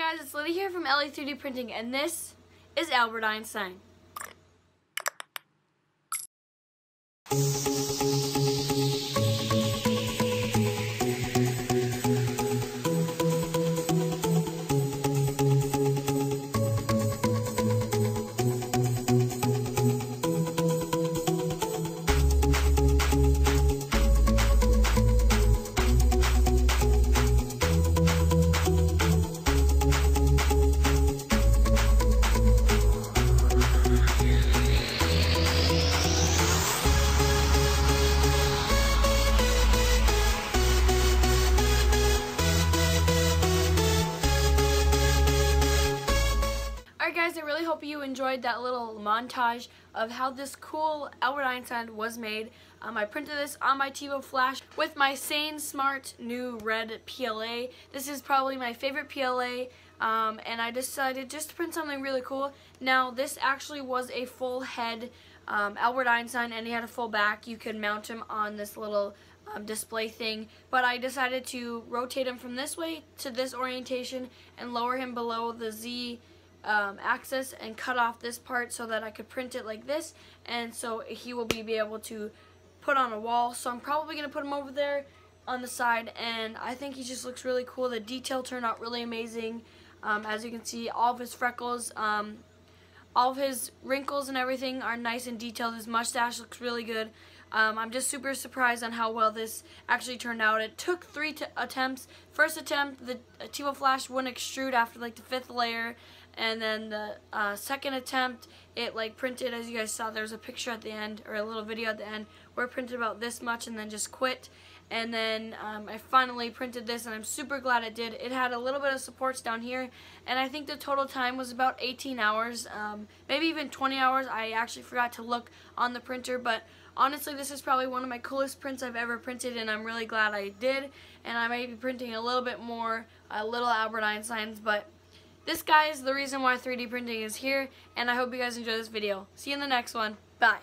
guys, it's Lydia here from LA 3D Printing, and this is Albert Einstein. Guys, I really hope you enjoyed that little montage of how this cool Albert Einstein was made. I printed this on my Tevo Flash with my Sane Smart new red PLA. This is probably my favorite PLA, and I decided just to print something really cool. Now, this actually was a full head Albert Einstein, and he had a full back. You could mount him on this little display thing, but I decided to rotate him from this way to this orientation and lower him below the Z axis and cut off this part so that I could print it like this, and so he will be able to put on a wall. So I'm probably gonna put him over there on the side, and I think he just looks really cool. The detail turned out really amazing. As you can see, all of his freckles, all of his wrinkles and everything are nice and detailed. His mustache looks really good. I'm just super surprised on how well this actually turned out. It took three attempts. First attempt, the Tevo Flash wouldn't extrude after like the fifth layer, and then the second attempt, it like printed, as you guys saw, there's a picture at the end, or a little video at the end, where it printed about this much and then just quit. And then I finally printed this, and I'm super glad it did. It had a little bit of supports down here, and I think the total time was about 18 hours, maybe even 20 hours. I actually forgot to look on the printer, but honestly, this is probably one of my coolest prints I've ever printed, and I'm really glad I did. And I might be printing a little bit more little Albert Einsteins, but this guy is the reason why 3D printing is here, and I hope you guys enjoy this video. See you in the next one. Bye.